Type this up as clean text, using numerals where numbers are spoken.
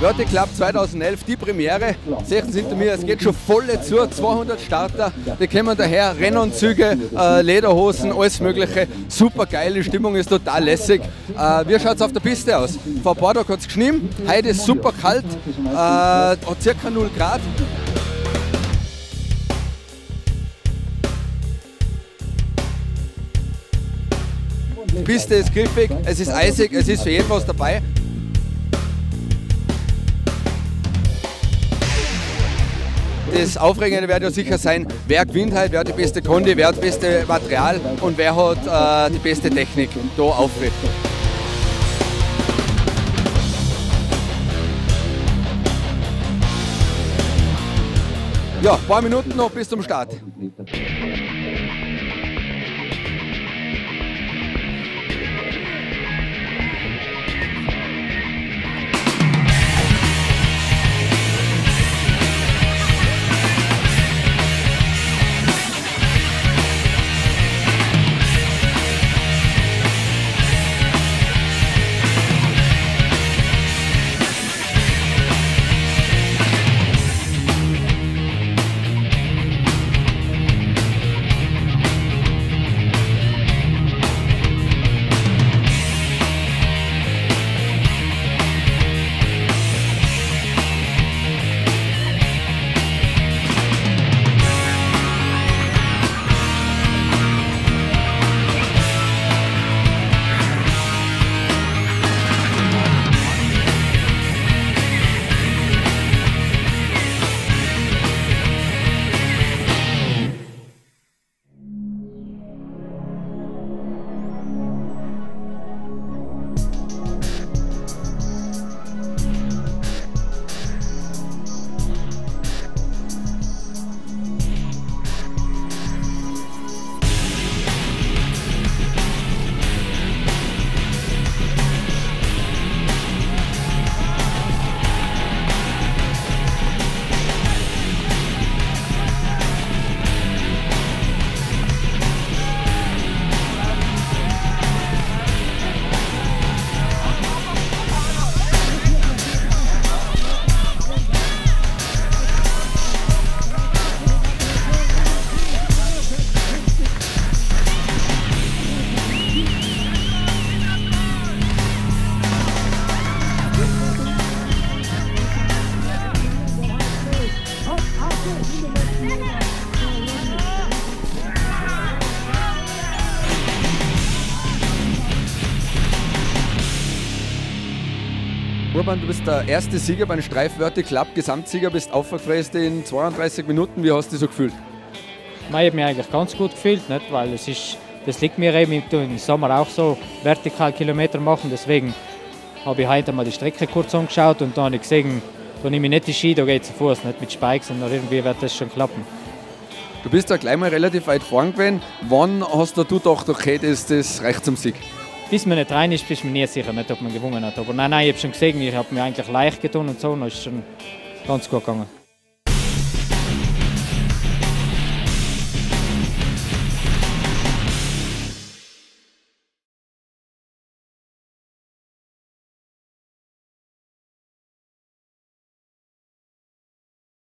Wörthi Club 2011, die Premiere. Seht ihr hinter mir, es geht schon volle zu, 200 Starter, die kommen daher, Rennanzüge, Lederhosen, alles mögliche, super geil, die Stimmung ist total lässig. Wie schaut es auf der Piste aus? Vor ein paar Tagen hat es geschneit, heute ist super kalt, hat ca. 0 Grad. Die Piste ist griffig, es ist eisig, es ist für jeden was dabei. Das Aufregende wird ja sicher sein, wer gewinnt halt, wer hat die beste Kondi, wer hat das beste Material und wer hat die beste Technik da auftritt. Ja, ein paar Minuten noch bis zum Start. Urban, du bist der erste Sieger beim Streif Vertical Club, Gesamtsieger, bist aufgefräst in 32 Minuten. Wie hast du dich so gefühlt? Ich habe mich eigentlich ganz gut gefühlt, nicht? Weil es ist, das liegt mir eben im Sommer auch so, vertikal Kilometer machen. Deswegen habe ich heute mal die Strecke kurz angeschaut und dann habe ich gesehen, da nehme ich nicht die Ski, da geht es zu Fuß, nicht mit Spikes, und irgendwie wird das schon klappen. Du bist ja gleich mal relativ weit vorn gewesen. Wann hast du gedacht, okay, das reicht zum Sieg? Bis man nicht rein ist, bist du mir nie sicher, nicht, ob man gewonnen hat. Aber nein, ich habe schon gesehen, ich habe mir eigentlich leicht getan und so, und es ist schon ganz gut gegangen.